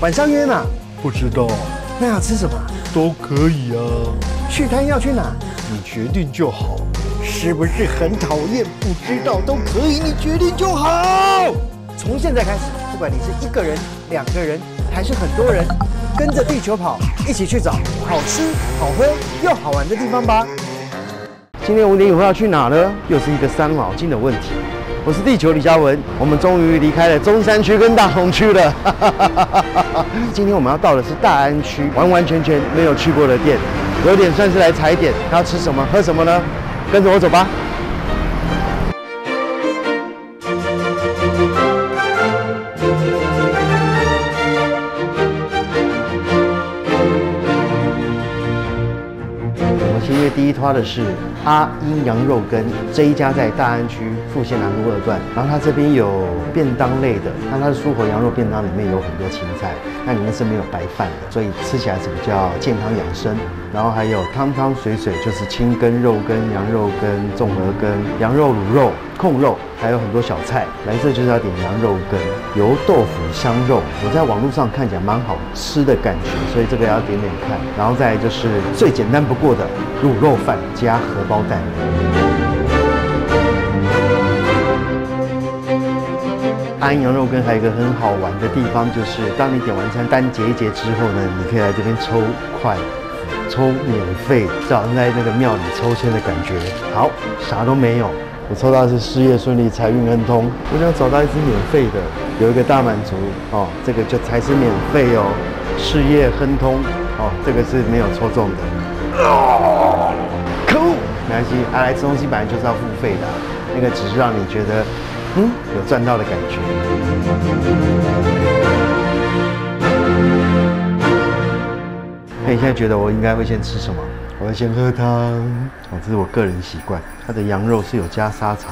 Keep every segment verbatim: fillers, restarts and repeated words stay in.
晚上约嘛？不知道。那要吃什么？都可以啊。去摊要去哪？你决定就好。是不是很讨厌？不知道都可以，你决定就好。从现在开始，不管你是一个人、两个人，还是很多人，跟着地球跑，一起去找好吃、好喝又好玩的地方吧。今天五点以后要去哪呢？又是一个伤脑筋的问题。 我是地球李嘉文，我们终于离开了中山区跟大同区了。今天我们要到的是大安区，完完全全没有去过的店，有点算是来踩点。要吃什么、喝什么呢？跟着我走吧。我们今天第一摊的是 阿英羊肉羹这一家在大安区复兴南路二段，然后它这边有便当类的，那它的蔬果羊肉便当里面有很多芹菜，那里面是没有白饭的，所以吃起来是比较健康养生。然后还有汤汤水水，就是清羹、肉羹、羊肉羹、综合羹、羊肉卤肉、控肉，还有很多小菜。来这就是要点羊肉羹、油豆腐香肉，我在网络上看起来蛮好吃的感觉，所以这个也要点点看。然后再来就是最简单不过的卤肉饭加荷包。 蛋。阿英羊肉羹还有一个很好玩的地方，就是当你点完餐单结一结之后呢，你可以来这边抽块，抽免费，就好像在那个庙里抽签的感觉。好，啥都没有，我抽到的是事业顺利、财运亨通。我想找到一只免费的，有一个大满足哦，这个就才是免费哦，事业亨通哦，这个是没有抽中的。哦，可恶！ 没关系，啊，来吃东西本来就是要付费的，那个只是让你觉得，嗯，有赚到的感觉。那你现在觉得我应该会先吃什么？我要先喝汤，哦，这是我个人习惯。它的羊肉是有加沙茶。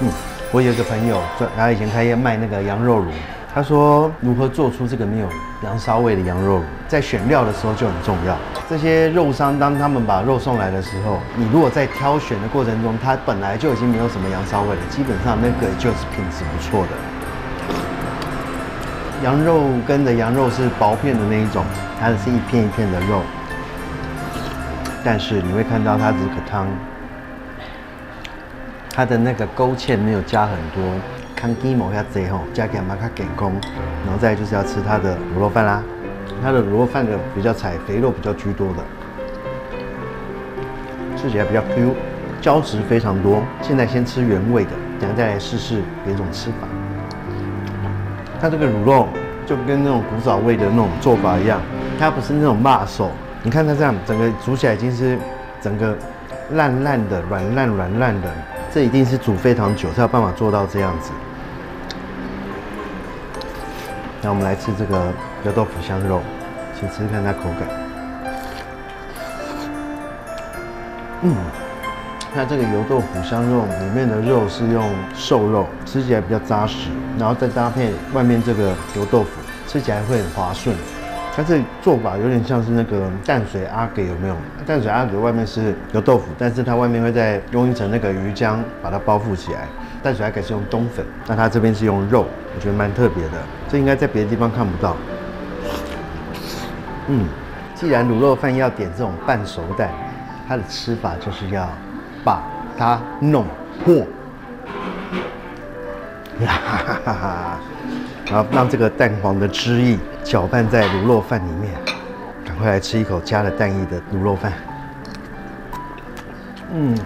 嗯，我有一个朋友，他以前开业卖那个羊肉炉。 他说：“如何做出这个没有羊骚味的羊肉，在选料的时候就很重要。这些肉商当他们把肉送来的时候，你如果在挑选的过程中，它本来就已经没有什么羊骚味了，基本上那个就是品质不错的。羊肉羹的羊肉是薄片的那一种，它是一片一片的肉，但是你会看到它这个汤，它的那个勾芡没有加很多。” 看鸡毛要贼吼，加点嘛较健康，然后再就是要吃它的卤肉饭啦。它的卤肉饭的比较采肥肉比较居多的，吃起来比较 Q， 胶质非常多。现在先吃原味的，等下再来试试别种吃法。它这个卤肉就跟那种古早味的那种做法一样，它不是那种辣手。你看它这样整个煮起来已经是整个烂烂的、软烂软烂的，这一定是煮非常久才有办法做到这样子。 那我们来吃这个油豆腐香肉，先吃看它口感。嗯，那这个油豆腐香肉里面的肉是用瘦肉，吃起来比较扎实，然后再搭配外面这个油豆腐，吃起来会很滑顺。它这做法有点像是那个淡水阿给有没有？淡水阿给外面是油豆腐，但是它外面会再用一层那个鱼浆把它包覆起来。 淡水阿给是用冬粉，那它这边是用肉，我觉得蛮特别的，这应该在别的地方看不到。嗯，既然卤肉饭要点这种半熟蛋，它的吃法就是要把它弄破，哈哈哈，然后让这个蛋黄的汁液搅拌在卤肉饭里面。赶快来吃一口加了蛋液的卤肉饭。嗯，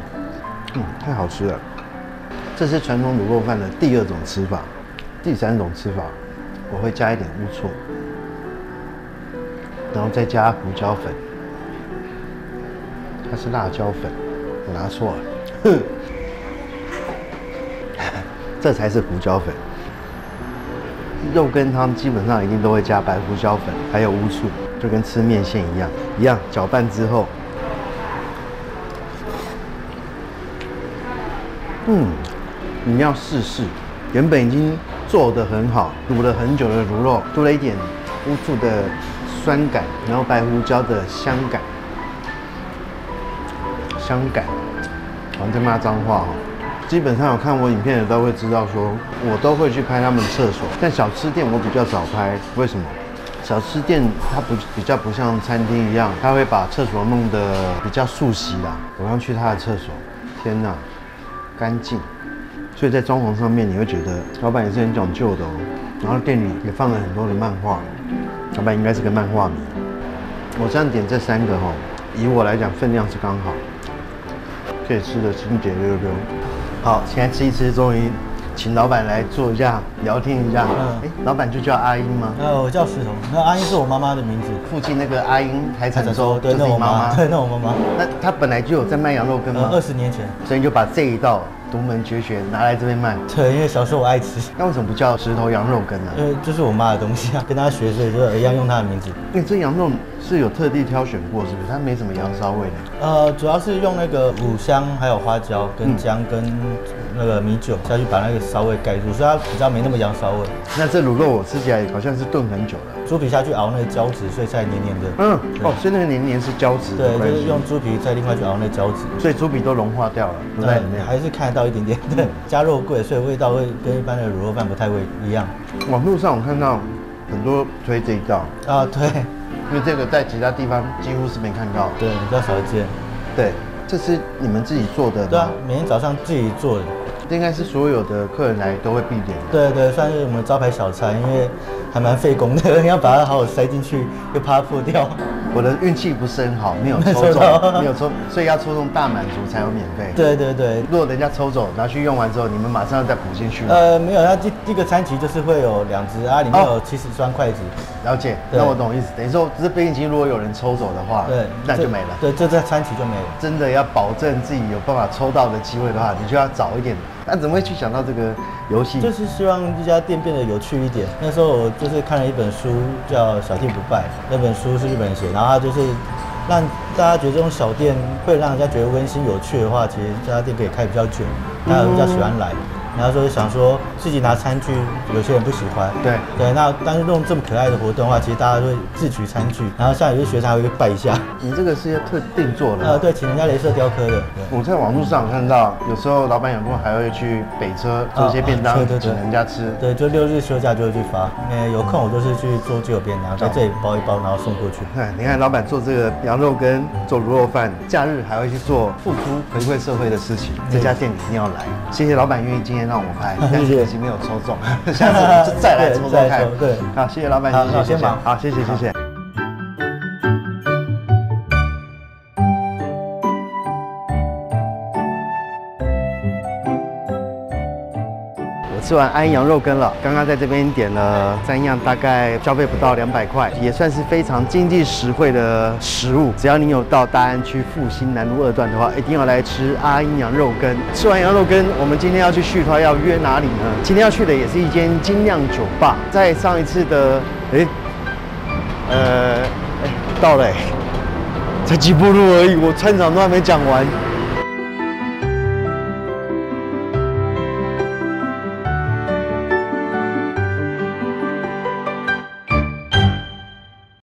嗯，太好吃了。 这是传统卤肉饭的第二种吃法，第三种吃法，我会加一点乌醋，然后再加胡椒粉，它是辣椒粉，我拿错了，这才是胡椒粉。肉羹汤基本上一定都会加白胡椒粉，还有乌醋，就跟吃面线一样，一样搅拌之后。 嗯，你要试试。原本已经做得很好，卤了很久的卤肉，多了一点乌醋的酸感，然后白胡椒的香感，香感。好像在骂脏话哦。基本上有看我影片的都会知道说，我都会去拍他们厕所。但小吃店我比较少拍，为什么？小吃店它不比较不像餐厅一样，它会把厕所弄得比较素洗啦。我刚去他的厕所，天哪，干净！所以在装潢上面你会觉得老板也是很讲究的哦。然后店里也放了很多的漫画，老板应该是个漫画迷。我这样点这三个哦，以我来讲分量是刚好，可以吃得清洁溜溜。好，现在吃一吃，终于。 请老板来坐一下，聊天一下。嗯，老板就叫阿英吗？呃，我叫石头。那阿英是我妈妈的名字。附近那个阿英海产粥，对，那我妈妈。对，那我妈妈。那她本来就有在卖羊肉羹吗？二十年前，所以你就把这一道独门绝学拿来这边卖。对，因为小时候我爱吃。那为什么不叫石头羊肉羹呢？因为这是我妈的东西啊，跟她学，所以就一样用她的名字。因为这羊肉是有特地挑选过，是不是？它没什么羊骚味的。呃，主要是用那个五香，还有花椒跟姜跟。 那个米酒下去把那个骚味盖住，所以它比较没那么羊骚味。那这卤肉我吃起来好像是炖很久了，猪皮下去熬那个胶质，所以才黏黏的。嗯，哦，所以那个黏黏是胶质。对，就是用猪皮再另外去熬那胶质，所以猪皮都融化掉了，对不对？还是看得到一点点。对，加肉桂，所以味道会跟一般的卤肉饭不太会一样。网络上我看到很多推这一道啊，对，因为这个在其他地方几乎是没看到，对，比较少见。对，这是你们自己做的？对啊，每天早上自己做的。 应该是所有的客人来都会必点的。对对，算是我们招牌小菜，因为还蛮费工的，你要把它好好塞进去，又怕它破掉。我的运气不是很好，没有抽中，没有抽，所以要抽中大满足才有免费。对对对，如果人家抽走拿去用完之后，你们马上要再补进去。呃，没有，它这这个餐期就是会有两只啊，里面有七十双筷子。了解，那我懂意思。等于说，这冰淇淋如果有人抽走的话，对，那就没了。对，这这餐期就没了。真的要保证自己有办法抽到的机会的话，你就要早一点。 那、啊、怎么会去想到这个游戏？就是希望这家店变得有趣一点。那时候我就是看了一本书，叫《小店不败》，那本书是日本人写，然后他就是让大家觉得这种小店会让人家觉得温馨有趣的话，其实这家店可以开比较久，大家比较喜欢来。然后说想说自己拿餐具，有些人不喜欢。对对，那但是弄这么可爱的活动的话，其实大家会自取餐具，然后像有些学生还会拜一下。你这个是要特定做的？呃，对，请人家雷射雕刻的。我在网络上看到，有时候老板有空还会去北车做一些便当，请人家吃。对，就六日休假就会去发。呃，有空我就是去做就有便当，在这里包一包，然后送过去。哎，你看老板做这个羊肉羹，做卤肉饭，假日还会去做付出回馈社会的事情，这家店一定要来。谢谢老板愿意今天。 让我拍，但是可惜没有抽中，下次就再来抽中看。对，好，谢谢老板，谢谢，先忙，好，谢谢，谢谢。我吃完安羊肉羹了，刚刚在这边点了三样，大概消费不到两百块，也算是非常经济实惠的食物。只要你有到大安区复兴南路二段的话，一定要来吃阿英羊肉羹。吃完羊肉羹，我们今天要去续团，要约哪里呢？今天要去的也是一间精酿酒吧，在上一次的哎，呃，到了，才几步路而已，我串场都还没讲完。